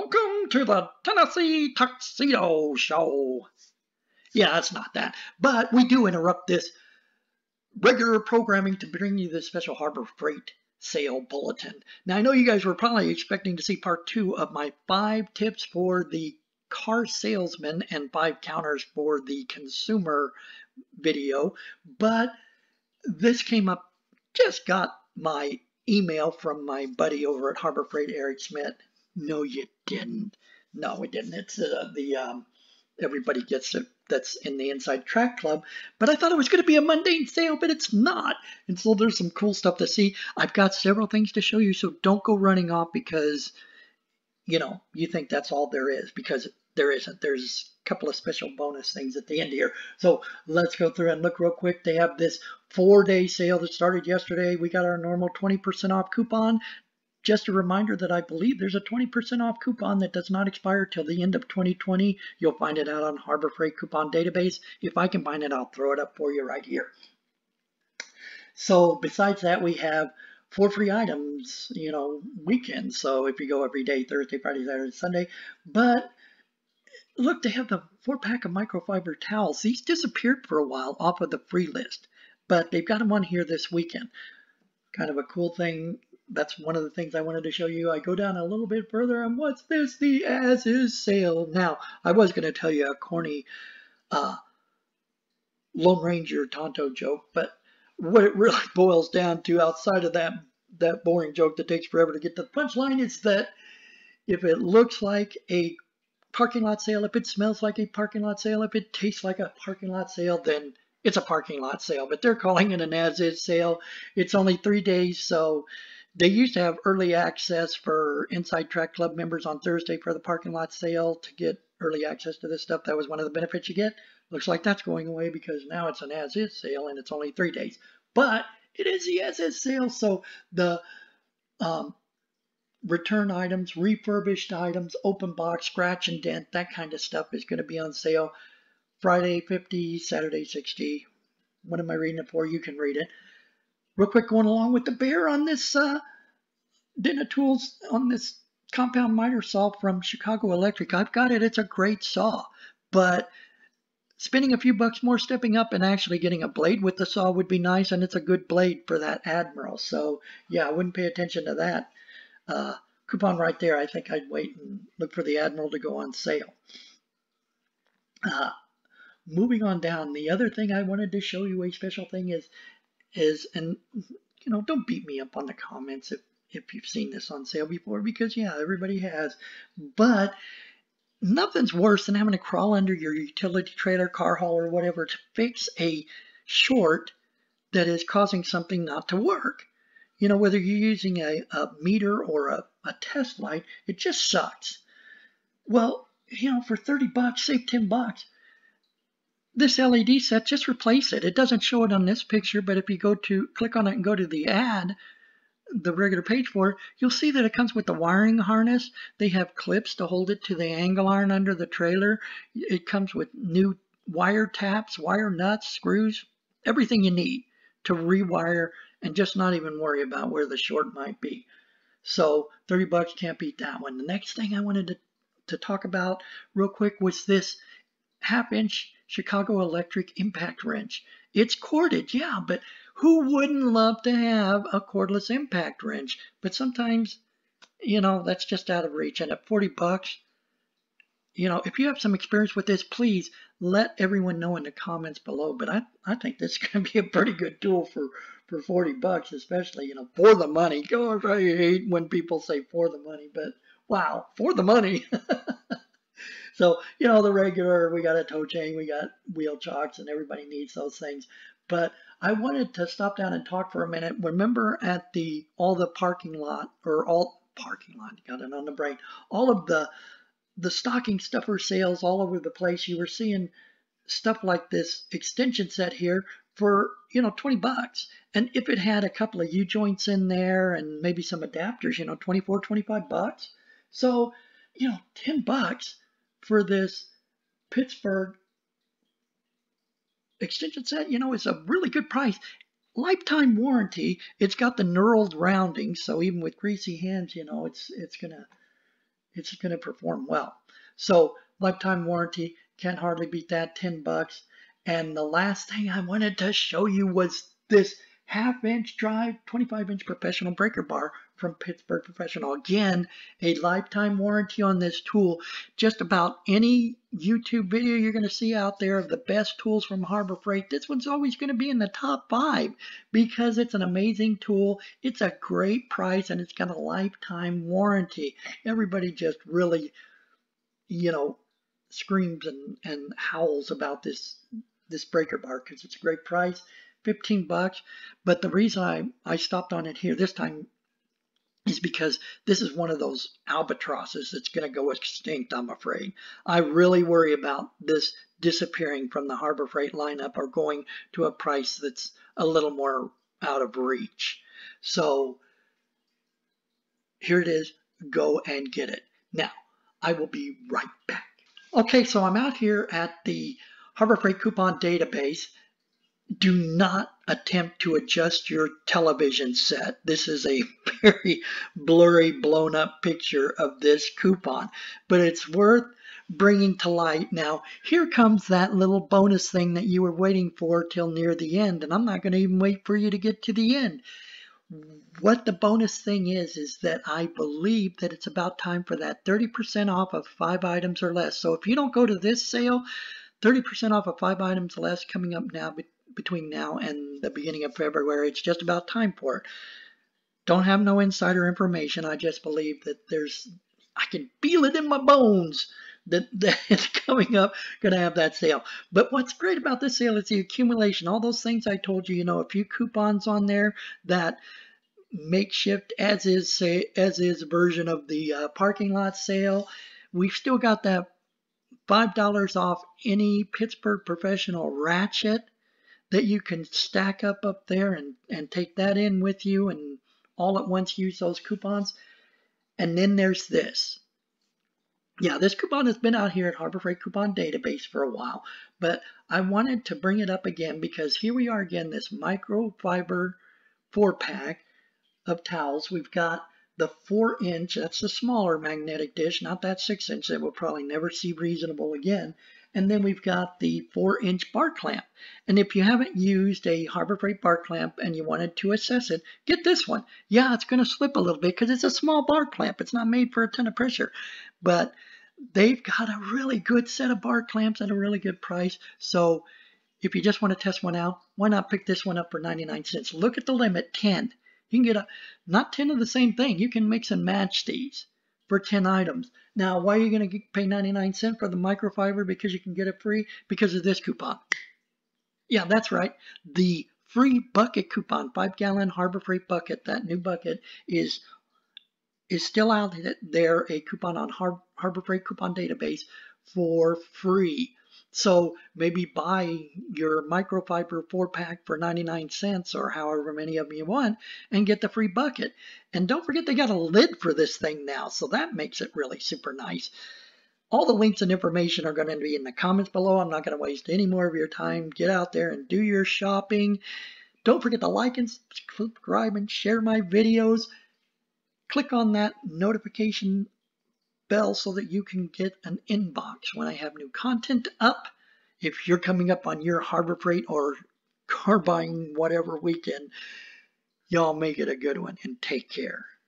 Welcome to the Tennessee Tuxedo Show. Yeah, it's not that. But we do interrupt this regular programming to bring you this special Harbor Freight sale bulletin. Now, I know you guys were probably expecting to see part two of my 5 tips for the car salesman and 5 counters for the consumer video, but this came up, just got my email from my buddy over at Harbor Freight, Eric Schmidt. No, you didn't. No, it didn't. It's everybody gets it that's in the Inside Track Club, but I thought it was going to be a mundane sale, but it's not. And so there's some cool stuff to see. I've got several things to show you, so don't go running off because, you know, you think that's all there is, because there isn't. There's a couple of special bonus things at the end here. So let's go through and look real quick. They have this 4-day sale that started yesterday. We got our normal 20% off coupon. Just a reminder that I believe there's a 20% off coupon that does not expire till the end of 2020. You'll find it out on Harbor Freight Coupon Database. If I can find it, I'll throw it up for you right here. So besides that, we have 4 free items, you know, weekends. So if you go every day, Thursday, Friday, Saturday, Sunday. But look, they have the 4-pack of microfiber towels. These disappeared for a while off of the free list, but they've got them on here this weekend. Kind of a cool thing. That's one of the things I wanted to show you. I go down a little bit further and what's this? The as-is sale. Now, I was going to tell you a corny Lone Ranger Tonto joke, but what it really boils down to outside of that boring joke that takes forever to get to the punchline is that if it looks like a parking lot sale, if it smells like a parking lot sale, if it tastes like a parking lot sale, then it's a parking lot sale. But they're calling it an as-is sale. It's only 3 days, so... They used to have early access for Inside Track Club members on Thursday for the parking lot sale to get early access to this stuff. That was one of the benefits you get. Looks like that's going away because now it's an as-is sale and it's only 3 days. But it is the as-is sale, so the return items, refurbished items, open box, scratch and dent, that kind of stuff is going to be on sale. Friday $50, Saturday $60. What am I reading it for? You can read it. Real quick, going along with the bear on this Dinner Tools, on this compound miter saw from Chicago Electric. I've got it. It's a great saw, but spending a few bucks more, stepping up and actually getting a blade with the saw would be nice, and it's a good blade for that Admiral. So, yeah, I wouldn't pay attention to that coupon right there. I think I'd wait and look for the Admiral to go on sale. Moving on down, the other thing I wanted to show you, a special thing is, and you know, don't beat me up on the comments if you've seen this on sale before, because yeah, everybody has, but nothing's worse than having to crawl under your utility trailer, car hauler, whatever, to fix a short that is causing something not to work. You know, whether you're using a meter or a test light, it just sucks. Well, you know, for 30 bucks, save 10 bucks. This LED set, just replace it. It doesn't show it on this picture, but if you go to click on it and go to the ad, the regular page for it, you'll see that it comes with the wiring harness. They have clips to hold it to the angle iron under the trailer. It comes with new wire taps, wire nuts, screws, everything you need to rewire and just not even worry about where the short might be. So 30 bucks, can't beat that one. The next thing I wanted to talk about real quick was this half-inch Chicago Electric impact wrench. It's corded, yeah, but who wouldn't love to have a cordless impact wrench? But sometimes, you know, that's just out of reach. And at 40 bucks, you know, if you have some experience with this, please let everyone know in the comments below. But I think this is going to be a pretty good tool for 40 bucks, especially, you know, for the money. Gosh, I hate when people say for the money, but wow, for the money. So, you know, the regular, we got a tow chain, we got wheel chocks, and everybody needs those things. But I wanted to stop down and talk for a minute. Remember at all the parking lot, or all parking lot, got it on the brain, all of the stocking stuffer sales all over the place, you were seeing stuff like this extension set here for, you know, 20 bucks. And if it had a couple of U-joints in there and maybe some adapters, you know, 24, 25 bucks. So, you know, 10 bucks. For this Pittsburgh extension set, you know, it's a really good price. Lifetime warranty. It's got the knurled rounding, so even with greasy hands, you know, it's gonna it's going to perform well. So lifetime warranty, can't hardly beat that, $10. And the last thing I wanted to show you was this half-inch drive, 25-inch professional breaker bar from Pittsburgh Professional. Again, a lifetime warranty on this tool. Just about any YouTube video you're going to see out there of the best tools from Harbor Freight, this one's always going to be in the top 5 because it's an amazing tool. It's a great price and it's got a lifetime warranty. Everybody just really, you know, screams and howls about this breaker bar because it's a great price, $15. But the reason I stopped on it here this time is because this is one of those albatrosses that's going to go extinct, I'm afraid. I really worry about this disappearing from the Harbor Freight lineup or going to a price that's a little more out of reach. So here it is. Go and get it. Now, I will be right back. Okay, so I'm out here at the Harbor Freight coupon database. Do not attempt to adjust your television set. This is a very blurry, blown up picture of this coupon, but it's worth bringing to light. Now, here comes that little bonus thing that you were waiting for till near the end, and I'm not going to even wait for you to get to the end. What the bonus thing is that I believe that it's about time for that 30% off of 5 items or less. So if you don't go to this sale, 30% off of 5 items or less coming up now between now and the beginning of February. It's just about time for it. Don't have no insider information. I just believe that I can feel it in my bones that it's coming up, going to have that sale. But what's great about this sale is the accumulation. All those things I told you, you know, a few coupons on there, that makeshift as is version of the parking lot sale. We've still got that $5 off any Pittsburgh Professional ratchet that you can stack up there and take that in with you and all at once use those coupons. And then there's this. Yeah, this coupon has been out here at Harbor Freight Coupon Database for a while, but I wanted to bring it up again because here we are again, this microfiber 4-pack of towels. We've got the 4-inch, that's the smaller magnetic dish, not that 6-inch that we'll probably never see reasonable again. And then we've got the 4-inch bar clamp. And if you haven't used a Harbor Freight bar clamp and you wanted to assess it, get this one. Yeah, it's going to slip a little bit because it's a small bar clamp. It's not made for a ton of pressure, but they've got a really good set of bar clamps at a really good price. So if you just want to test one out, why not pick this one up for 99 cents? Look at the limit, 10. You can get not 10 of the same thing. You can mix and match these for 10 items. Now, why are you going to pay 99 cents for the microfiber? Because you can get it free because of this coupon. Yeah, that's right. The free bucket coupon, 5-gallon Harbor Freight bucket, that new bucket is still out there, a coupon on Harbor Freight coupon database for free. So maybe buy your microfiber 4-pack for 99 cents or however many of them you want and get the free bucket. And don't forget they got a lid for this thing now, so that makes it really super nice. All the links and information are going to be in the comments below. I'm not going to waste any more of your time. Get out there and do your shopping. Don't forget to like and subscribe and share my videos. Click on that notification bell so that you can get an inbox when I have new content up. If you're coming up on your Harbor Freight or car buying whatever weekend, y'all make it a good one and take care.